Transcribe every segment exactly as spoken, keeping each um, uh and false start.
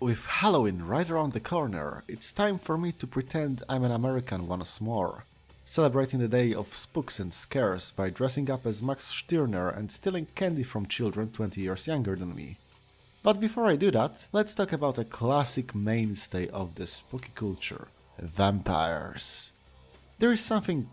With Halloween right around the corner, it's time for me to pretend I'm an American once more, celebrating the day of spooks and scares by dressing up as Max Stirner and stealing candy from children twenty years younger than me. But before I do that, let's talk about a classic mainstay of the spooky culture, vampires. There is something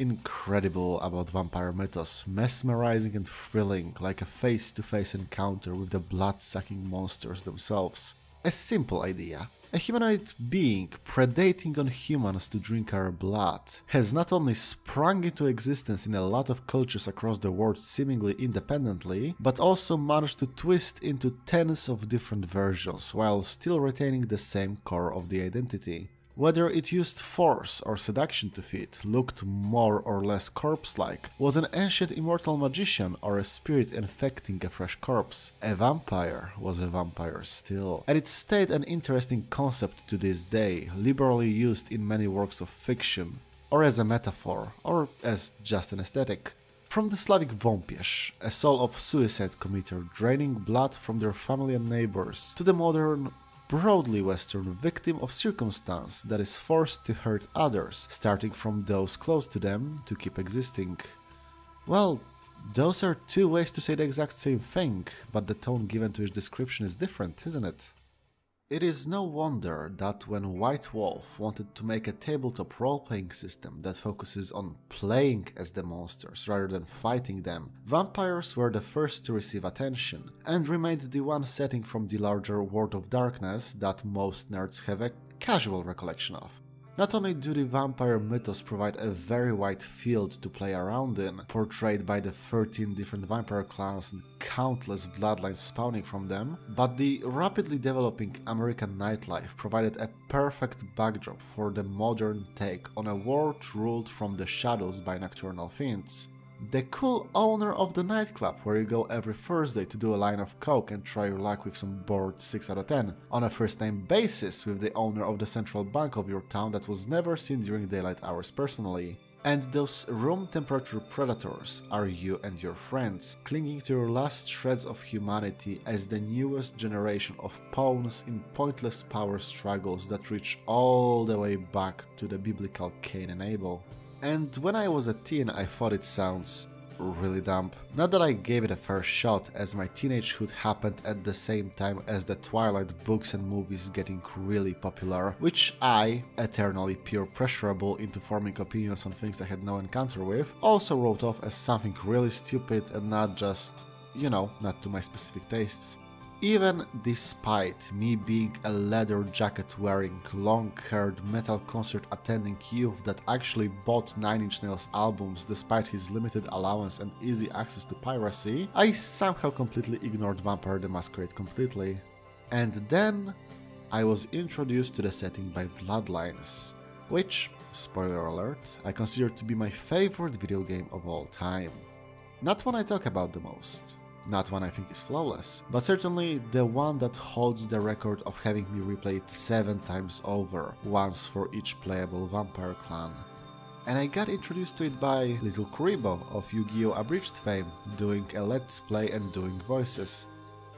incredible about vampire mythos, mesmerizing and thrilling, like a face-to-face encounter with the blood-sucking monsters themselves. A simple idea. A humanoid being predating on humans to drink our blood has not only sprung into existence in a lot of cultures across the world seemingly independently, but also managed to twist into tens of different versions while still retaining the same core of the identity. Whether it used force or seduction to fit, looked more or less corpse-like, was an ancient immortal magician or a spirit infecting a fresh corpse, a vampire was a vampire still. And it stayed an interesting concept to this day, liberally used in many works of fiction, or as a metaphor, or as just an aesthetic. From the Slavic vampiesh, a soul of suicide committer draining blood from their family and neighbors, to the modern broadly Western victim of circumstance that is forced to hurt others, starting from those close to them, to keep existing. Well, those are two ways to say the exact same thing, but the tone given to each description is different, isn't it? It is no wonder that when White Wolf wanted to make a tabletop role-playing system that focuses on playing as the monsters rather than fighting them, vampires were the first to receive attention, and remained the one setting from the larger World of Darkness that most nerds have a casual recollection of. Not only do the vampire mythos provide a very wide field to play around in, portrayed by the thirteen different vampire clans and countless bloodlines spawning from them, but the rapidly developing American nightlife provided a perfect backdrop for the modern take on a world ruled from the shadows by nocturnal fiends. The cool owner of the nightclub where you go every Thursday to do a line of coke and try your luck with some bored six out of ten, on a first name basis with the owner of the central bank of your town that was never seen during daylight hours personally. And those room temperature predators are you and your friends, clinging to your last shreds of humanity as the newest generation of pawns in pointless power struggles that reach all the way back to the biblical Cain and Abel. And when I was a teen, I thought it sounds really dumb. Not that I gave it a fair shot, as my teenagehood happened at the same time as the Twilight books and movies getting really popular, which I, eternally peer pressurable into forming opinions on things I had no encounter with, also wrote off as something really stupid and not just, you know, not to my specific tastes. Even despite me being a leather jacket-wearing, long-haired metal concert-attending youth that actually bought Nine Inch Nails albums despite his limited allowance and easy access to piracy, I somehow completely ignored Vampire the Masquerade completely. And then I was introduced to the setting by Bloodlines, which, spoiler alert, I consider to be my favorite video game of all time. Not one I talk about the most. Not one I think is flawless, but certainly the one that holds the record of having me replayed seven times over, once for each playable vampire clan. And I got introduced to it by Little Kuriboh of Yu-Gi-Oh! Abridged fame, doing a let's play and doing voices.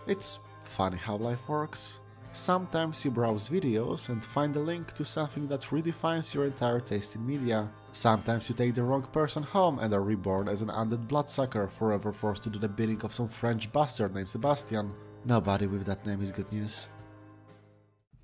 It's funny how life works. Sometimes you browse videos and find a link to something that redefines your entire taste in media. Sometimes you take the wrong person home and are reborn as an undead bloodsucker, forever forced to do the bidding of some French bastard named Sebastian. Nobody with that name is good news.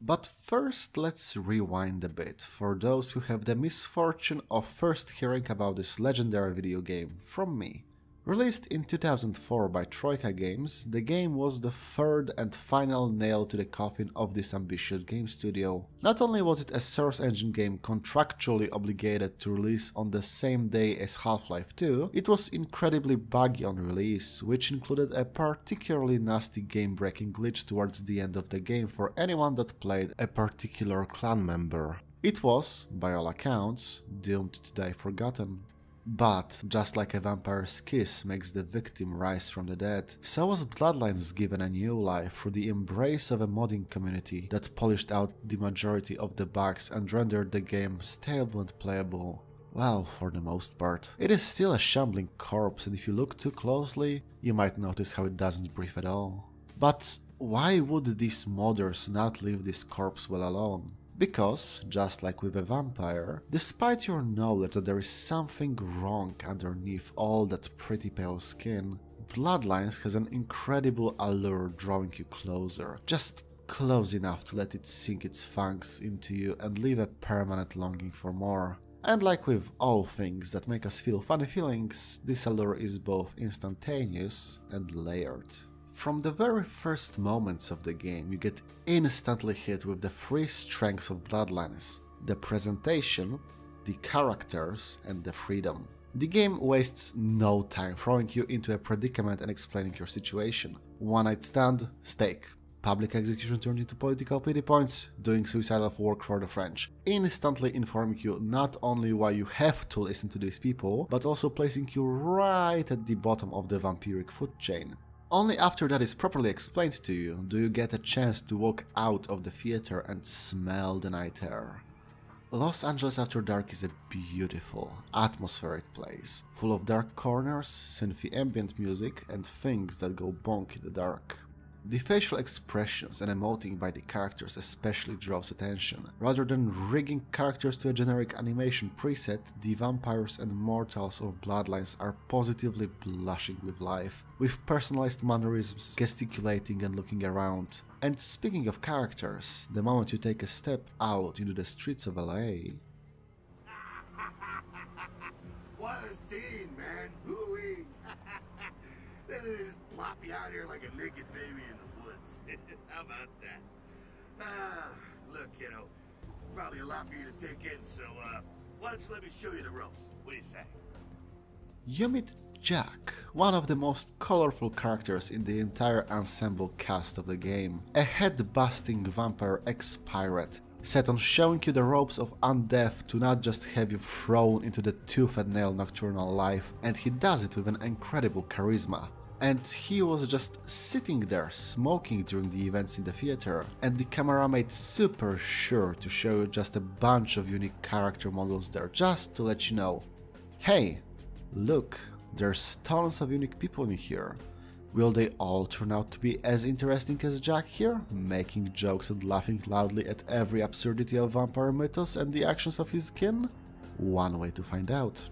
But first, let's rewind a bit for those who have the misfortune of first hearing about this legendary video game from me. Released in two thousand four by Troika Games, the game was the third and final nail to the coffin of this ambitious game studio. Not only was it a Source engine game contractually obligated to release on the same day as Half-Life two, it was incredibly buggy on release, which included a particularly nasty game-breaking glitch towards the end of the game for anyone that played a particular clan member. It was, by all accounts, doomed to die forgotten. But, just like a vampire's kiss makes the victim rise from the dead, so was Bloodlines given a new life through the embrace of a modding community that polished out the majority of the bugs and rendered the game stable and playable. Well, for the most part. It is still a shambling corpse, and if you look too closely, you might notice how it doesn't breathe at all. But why would these modders not leave this corpse well alone? Because, just like with a vampire, despite your knowledge that there is something wrong underneath all that pretty pale skin, Bloodlines has an incredible allure drawing you closer, just close enough to let it sink its fangs into you and leave a permanent longing for more. And like with all things that make us feel funny feelings, this allure is both instantaneous and layered. From the very first moments of the game, you get instantly hit with the three strengths of Bloodlines: the presentation, the characters, and the freedom. The game wastes no time throwing you into a predicament and explaining your situation. One night stand, stake. Public execution turned into political pity points, doing suicidal work for the French. Instantly informing you not only why you have to listen to these people, but also placing you right at the bottom of the vampiric food chain. Only after that is properly explained to you do you get a chance to walk out of the theater and smell the night air. Los Angeles After Dark is a beautiful, atmospheric place, full of dark corners, synthy ambient music, and things that go bonk in the dark. The facial expressions and emoting by the characters especially draws attention. Rather than rigging characters to a generic animation preset, the vampires and mortals of Bloodlines are positively blushing with life, with personalized mannerisms, gesticulating and looking around. And speaking of characters, the moment you take a step out into the streets of L A... What a scene, man! Hooey! They just plop you out here like a naked baby in the woods. How about that? Ah, look, you know, it's probably a lot for you to take in, so uh, why don't you let me show you the ropes? What do you say? You meet Jack, one of the most colorful characters in the entire ensemble cast of the game. A head-busting vampire ex-pirate, set on showing you the ropes of undeath to not just have you thrown into the tooth and nail nocturnal life, and he does it with an incredible charisma. And he was just sitting there smoking during the events in the theater, and the camera made super sure to show you just a bunch of unique character models there, just to let you know, hey, look, there's tons of unique people in here. Will they all turn out to be as interesting as Jack here, making jokes and laughing loudly at every absurdity of vampire mythos and the actions of his kin? One way to find out.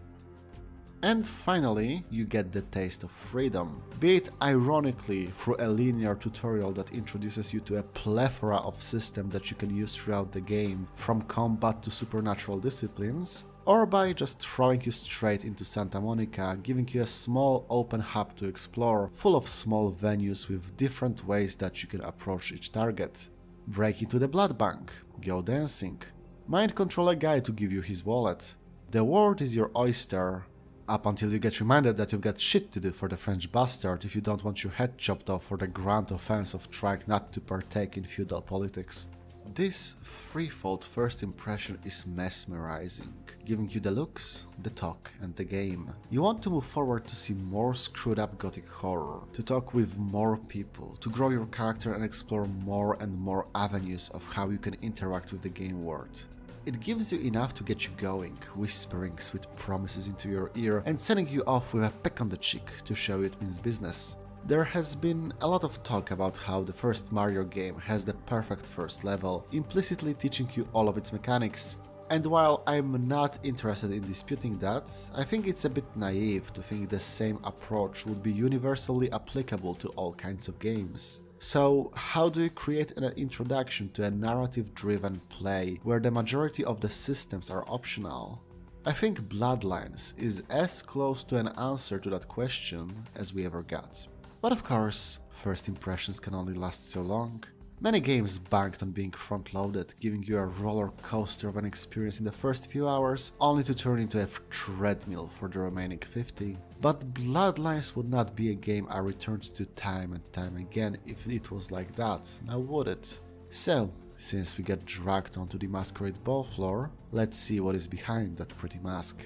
And finally, you get the taste of freedom, be it ironically through a linear tutorial that introduces you to a plethora of systems that you can use throughout the game, from combat to supernatural disciplines, or by just throwing you straight into Santa Monica, giving you a small open hub to explore, full of small venues with different ways that you can approach each target. Break into the blood bank, go dancing, mind control a guy to give you his wallet. The world is your oyster, up until you get reminded that you've got shit to do for the French bastard if you don't want your head chopped off for the grand offense of trying not to partake in feudal politics. This threefold first impression is mesmerizing, giving you the looks, the talk, and the game. You want to move forward to see more screwed up gothic horror, to talk with more people, to grow your character and explore more and more avenues of how you can interact with the game world. It gives you enough to get you going, whispering sweet promises into your ear and sending you off with a peck on the cheek to show it means business. There has been a lot of talk about how the first Mario game has the perfect first level, implicitly teaching you all of its mechanics, and while I'm not interested in disputing that, I think it's a bit naive to think the same approach would be universally applicable to all kinds of games. So, how do you create an introduction to a narrative-driven play where the majority of the systems are optional? I think Bloodlines is as close to an answer to that question as we ever got. But of course, first impressions can only last so long. Many games banked on being front-loaded, giving you a roller coaster of an experience in the first few hours, only to turn into a treadmill for the remaining fifty. But Bloodlines would not be a game I returned to time and time again if it was like that, now would it? So, since we get dragged onto the Masquerade ball floor, let's see what is behind that pretty mask.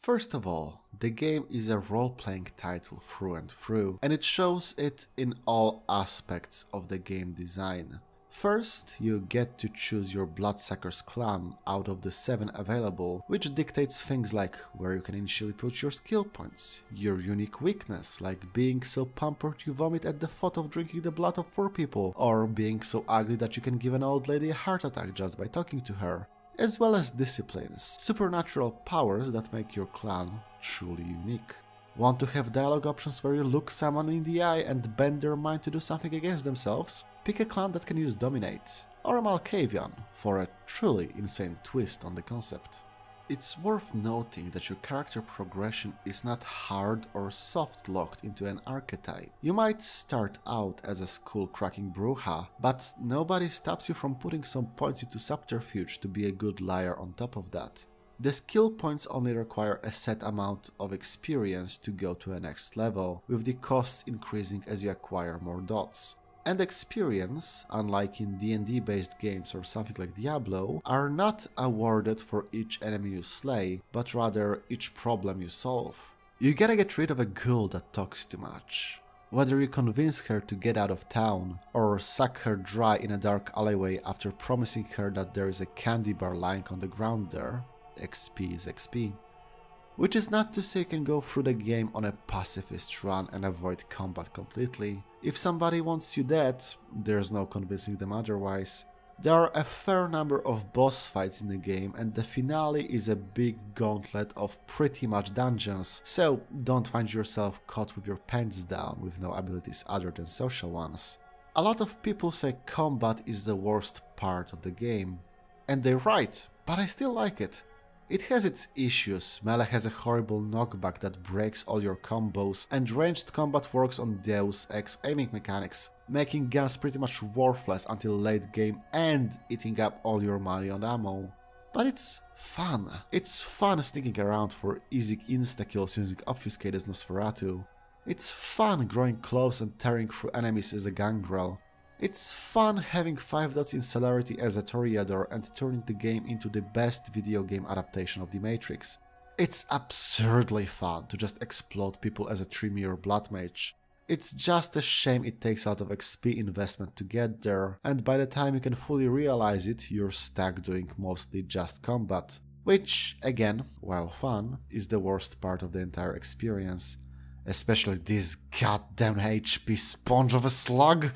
First of all, the game is a role-playing title through and through, and it shows it in all aspects of the game design. First, you get to choose your Bloodsucker's clan out of the seven available, which dictates things like where you can initially put your skill points, your unique weakness, like being so pampered you vomit at the thought of drinking the blood of poor people, or being so ugly that you can give an old lady a heart attack just by talking to her, as well as disciplines, supernatural powers that make your clan truly unique. Want to have dialogue options where you look someone in the eye and bend their mind to do something against themselves? Pick a clan that can use Dominate, or a Malkavian, for a truly insane twist on the concept. It's worth noting that your character progression is not hard or soft locked into an archetype. You might start out as a skull-cracking bruja, but nobody stops you from putting some points into subterfuge to be a good liar on top of that. The skill points only require a set amount of experience to go to a next level, with the costs increasing as you acquire more dots. And experience, unlike in D and D based games or something like Diablo, are not awarded for each enemy you slay, but rather each problem you solve. You gotta get rid of a ghoul that talks too much. Whether you convince her to get out of town, or suck her dry in a dark alleyway after promising her that there is a candy bar lying on the ground there, X P is X P. Which is not to say you can go through the game on a pacifist run and avoid combat completely. If somebody wants you dead, there's no convincing them otherwise. There are a fair number of boss fights in the game, and the finale is a big gauntlet of pretty much dungeons, so don't find yourself caught with your pants down with no abilities other than social ones. A lot of people say combat is the worst part of the game, and they're right, but I still like it. It has its issues. Melee has a horrible knockback that breaks all your combos, and ranged combat works on Deus Ex aiming mechanics, making guns pretty much worthless until late game and eating up all your money on ammo. But it's fun. It's fun sneaking around for easy insta-kills using Obfuscate as Nosferatu. It's fun growing close and tearing through enemies as a Gangrel. It's fun having five dots in Celerity as a Toreador and turning the game into the best video game adaptation of The Matrix. It's absurdly fun to just explode people as a Tremere blood mage. It's just a shame it takes out of X P investment to get there, and by the time you can fully realize it, you're stuck doing mostly just combat. Which, again, while fun, is the worst part of the entire experience. Especially this goddamn H P sponge of a slug!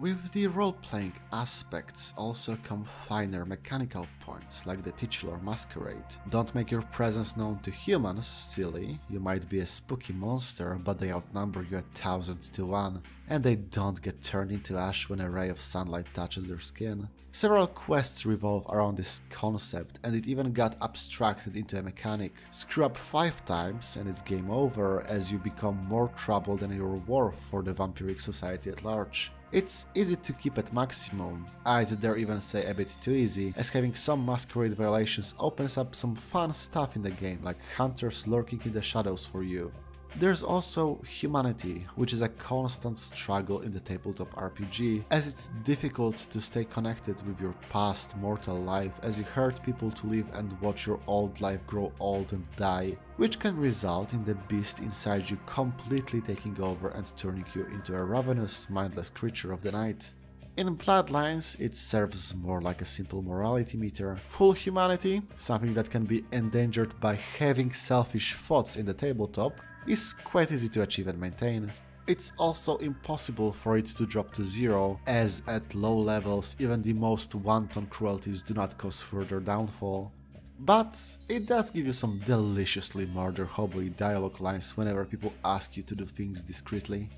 With the role-playing aspects also come finer mechanical points, like the titular masquerade. Don't make your presence known to humans, silly. You might be a spooky monster, but they outnumber you a thousand to one, and they don't get turned into ash when a ray of sunlight touches their skin. Several quests revolve around this concept, and it even got abstracted into a mechanic. Screw up five times and it's game over, as you become more trouble than you're worth for the vampiric society at large. It's easy to keep at maximum, I'd dare even say a bit too easy, as having some masquerade violations opens up some fun stuff in the game, like hunters lurking in the shadows for you. There's also humanity, which is a constant struggle in the tabletop R P G, as it's difficult to stay connected with your past mortal life as you hurt people to live and watch your old life grow old and die, which can result in the beast inside you completely taking over and turning you into a ravenous, mindless creature of the night. In Bloodlines, it serves more like a simple morality meter. Full humanity, something that can be endangered by having selfish thoughts in the tabletop, is quite easy to achieve and maintain. It's also impossible for it to drop to zero, as at low levels even the most wanton cruelties do not cause further downfall. But it does give you some deliciously murder hobo dialogue lines whenever people ask you to do things discreetly.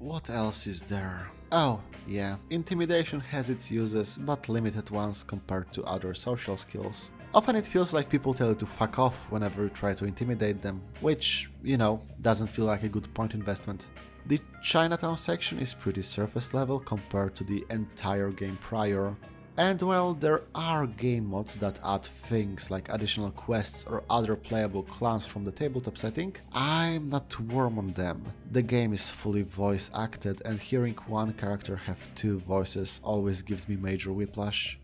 What else is there? Oh, yeah, intimidation has its uses, but limited ones compared to other social skills. Often it feels like people tell you to fuck off whenever you try to intimidate them, which, you know, doesn't feel like a good point investment. The Chinatown section is pretty surface level compared to the entire game prior. And well, there are game mods that add things like additional quests or other playable clans from the tabletop setting. I'm not warm on them. The game is fully voice acted, and hearing one character have two voices always gives me major whiplash.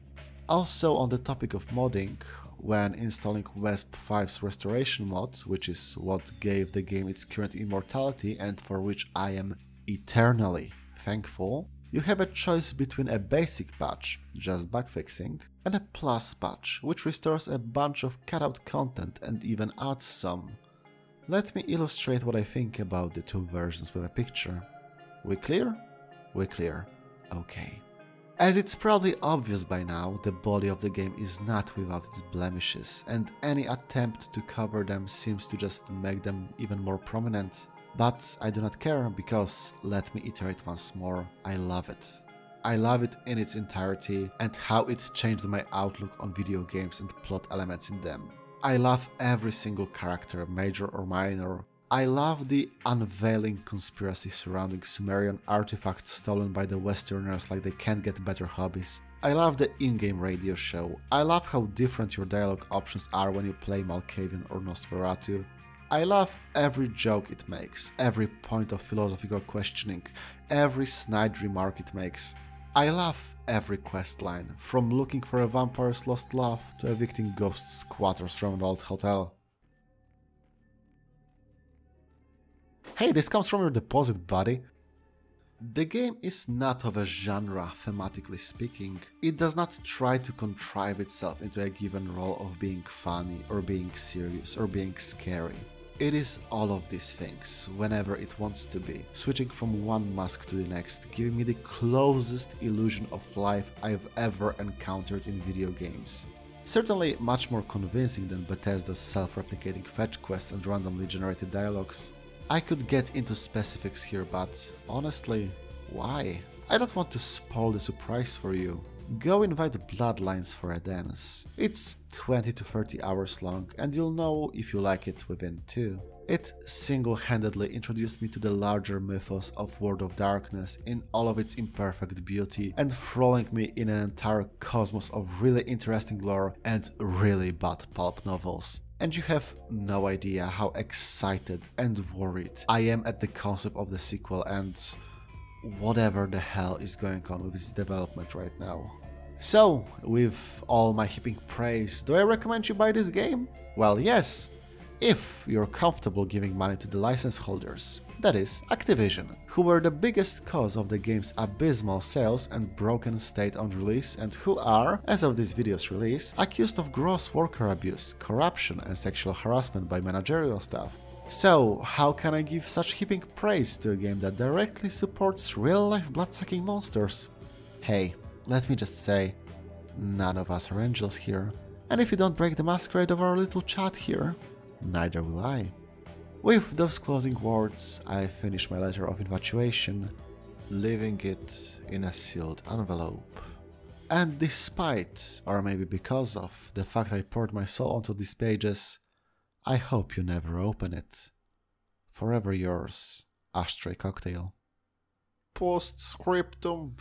Also, on the topic of modding, when installing Wesp five's restoration mod, which is what gave the game its current immortality and for which I am eternally thankful, You have a choice between a basic patch, just bug fixing, and a plus patch, which restores a bunch of cutout content and even adds some. Let me illustrate what I think about the two versions with a picture. We clear? We clear. Okay. As it's probably obvious by now, the body of the game is not without its blemishes, and any attempt to cover them seems to just make them even more prominent. But I do not care, because, let me iterate once more, I love it. I love it in its entirety and how it changed my outlook on video games and plot elements in them. I love every single character, major or minor. I love the unveiling conspiracy surrounding Sumerian artifacts stolen by the Westerners like they can't get better hobbies. I love the in-game radio show. I love how different your dialogue options are when you play Malkavian or Nosferatu. I love every joke it makes, every point of philosophical questioning, every snide remark it makes. I love every questline, from looking for a vampire's lost love to evicting ghost squatters from an old hotel. Hey, this comes from your deposit, buddy. The game is not of a genre, thematically speaking. It does not try to contrive itself into a given role of being funny, or being serious, or being scary. It is all of these things, whenever it wants to be, switching from one mask to the next, giving me the closest illusion of life I've ever encountered in video games. Certainly much more convincing than Bethesda's self-replicating fetch quests and randomly generated dialogues. I could get into specifics here, but honestly, why? I don't want to spoil the surprise for you. Go invite Bloodlines for a dance. It's twenty to thirty hours long, and you'll know if you like it within two. It single-handedly introduced me to the larger mythos of World of Darkness in all of its imperfect beauty, and throwing me in an entire cosmos of really interesting lore and really bad pulp novels. And you have no idea how excited and worried I am at the concept of the sequel and whatever the hell is going on with its development right now. So, with all my heaping praise, do I recommend you buy this game? Well, yes, if you're comfortable giving money to the license holders, that is, Activision, who were the biggest cause of the game's abysmal sales and broken state on release, and who are, as of this video's release, accused of gross worker abuse, corruption and sexual harassment by managerial staff. So, how can I give such heaping praise to a game that directly supports real-life blood-sucking monsters? Hey, let me just say, none of us are angels here, and if you don't break the masquerade of our little chat here, neither will I. With those closing words, I finish my letter of infatuation, leaving it in a sealed envelope. And despite, or maybe because of, the fact I poured my soul onto these pages, I hope you never open it. Forever yours, Ashtray Cocktail. Postscriptum.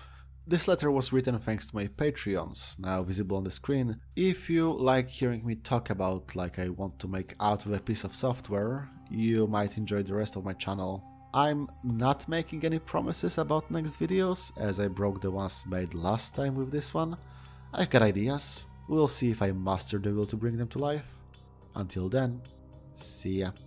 This letter was written thanks to my Patreons, now visible on the screen. If you like hearing me talk about like I want to make out with a piece of software, you might enjoy the rest of my channel. I'm not making any promises about next videos, as I broke the ones made last time with this one. I've got ideas, we'll see if I master the will to bring them to life. Until then, see ya.